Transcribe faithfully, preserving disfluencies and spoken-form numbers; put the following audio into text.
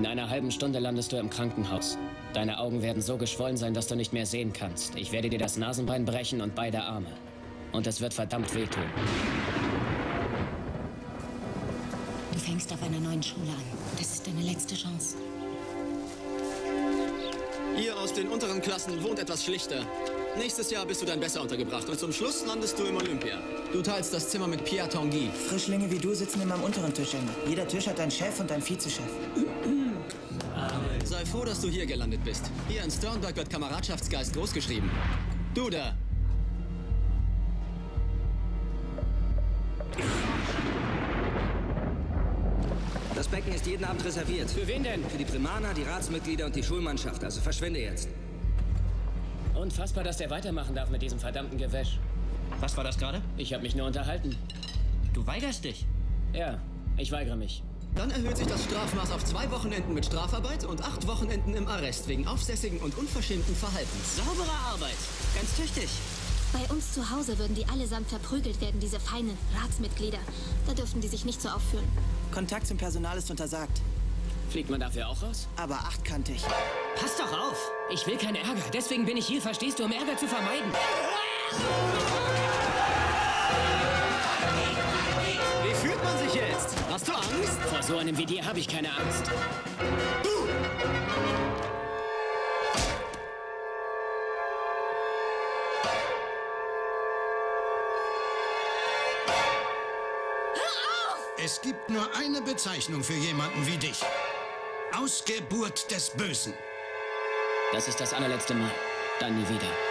In einer halben Stunde landest du im Krankenhaus. Deine Augen werden so geschwollen sein, dass du nicht mehr sehen kannst. Ich werde dir das Nasenbein brechen und beide Arme. Und es wird verdammt wehtun. Du fängst auf einer neuen Schule an. Das ist deine letzte Chance. Ihr aus den unteren Klassen wohnt etwas schlichter. Nächstes Jahr bist du dann besser untergebracht und zum Schluss landest du im Olympia. Du teilst das Zimmer mit Pierre Tanguy. Frischlinge wie du sitzen immer am unteren Tischende. Jeder Tisch hat einen Chef und einen Vizechef. Sei froh, dass du hier gelandet bist. Hier in Stjärnsberg wird Kameradschaftsgeist großgeschrieben. Du da! Das Becken ist jeden Abend reserviert. Für wen denn? Für die Primaner, die Ratsmitglieder und die Schulmannschaft. Also verschwinde jetzt. Unfassbar, dass der weitermachen darf mit diesem verdammten Gewäsch. Was war das gerade? Ich habe mich nur unterhalten. Du weigerst dich? Ja, ich weigere mich. Dann erhöht sich das Strafmaß auf zwei Wochenenden mit Strafarbeit und acht Wochenenden im Arrest wegen aufsässigen und unverschämten Verhaltens. Saubere Arbeit. Ganz tüchtig. Bei uns zu Hause würden die allesamt verprügelt werden, diese feinen Ratsmitglieder. Da dürften die sich nicht so aufführen. Kontakt zum Personal ist untersagt. Fliegt man dafür auch raus? Aber achtkantig. Pass doch auf! Ich will keinen Ärger. Deswegen bin ich hier, verstehst du, um Ärger zu vermeiden. Wie fühlt man sich jetzt? Hast du Angst? Vor so einem wie dir habe ich keine Angst. Du! Es gibt nur eine Bezeichnung für jemanden wie dich. Ausgeburt des Bösen. Das ist das allerletzte Mal. Dann nie wieder.